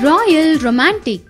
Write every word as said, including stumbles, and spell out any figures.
Royal Romantic.